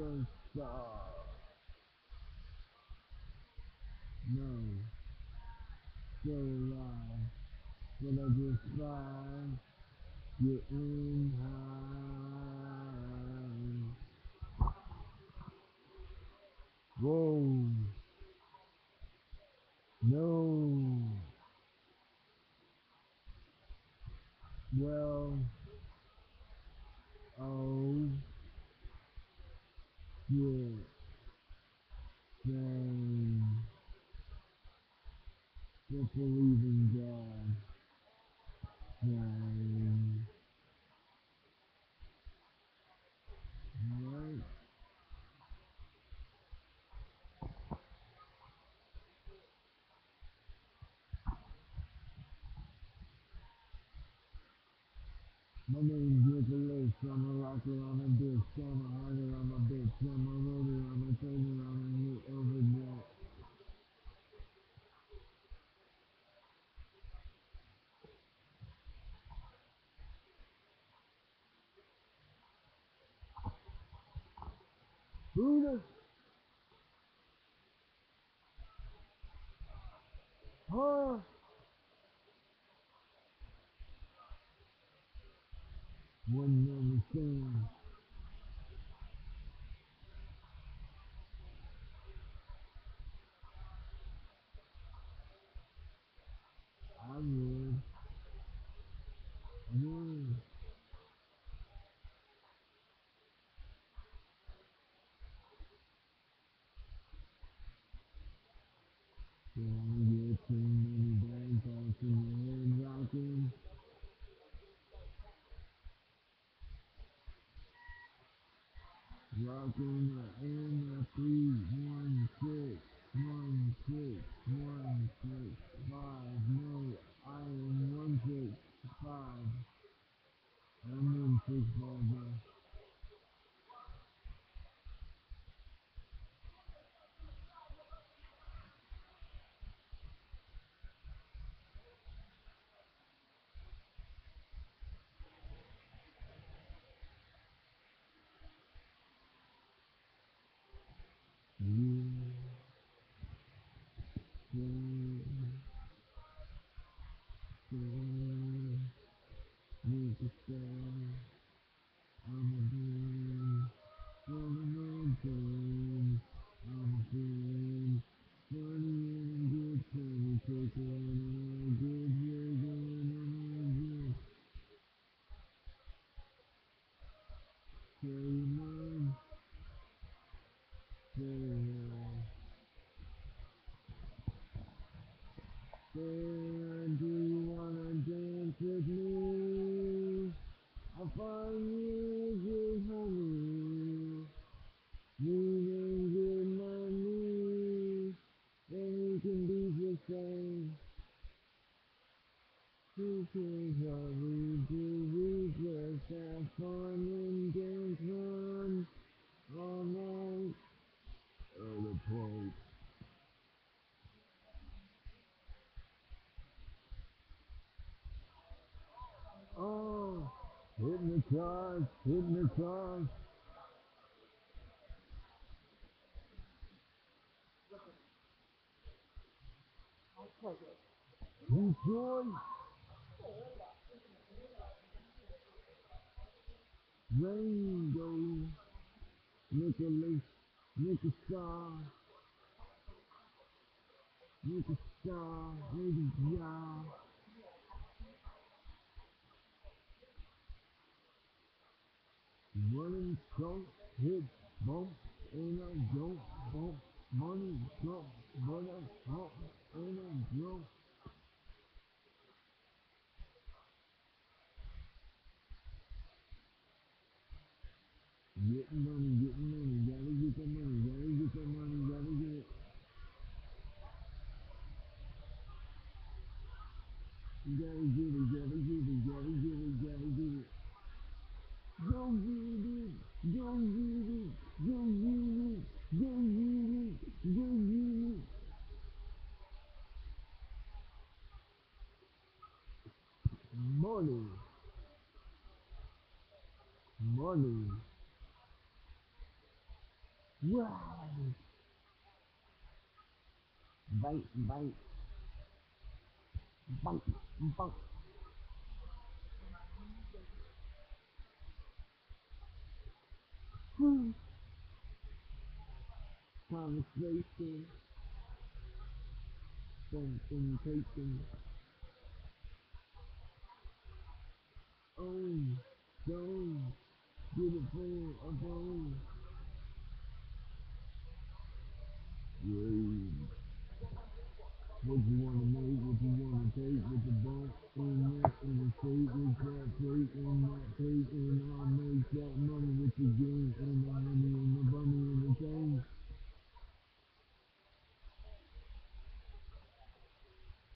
Don't stop. No. Stay alive. Whenever you fly, you're in high. Whoa. No. Well. Oh. Yeah. Dang. Just believe in God. Dang. Alright. My name's Nicholas, I'm a rocker, I'm a bitch, I'm a hunter, I'm a bitch, I'm a loader, I'm a trainer, I'm a new overdrive. Buddha! Huh? One man thing. I would. Yeah. So I'm getting many bad thoughts in your head rocking. Rocking in the 3, 1, 6, 1, 6, 1, 6, 5. No, I am 1, 6, 5. I'm in 6 balls. And do you wanna dance with me? I'll find you good honey. Leaving good money. And you can be just saying, who cares what we do? We just have fun and dance on all night. Oh, the point. Oh, hypnotize. Enjoy. Rainbow, Nicholas, baby, yeah. Running coat, hit bump, and I don't bump. Money jump, but I pump, and I jump. Getting money, gotta get that money, gotta get it. Gotta get it. Go get it. Money. Wow! Bite. Concentration. Oh, so beautiful, above. Yeah. What you wanna make, what you wanna take, with the bump and that and the state, with that plate and that plate, and I'll make that money with the game and the money in the bump.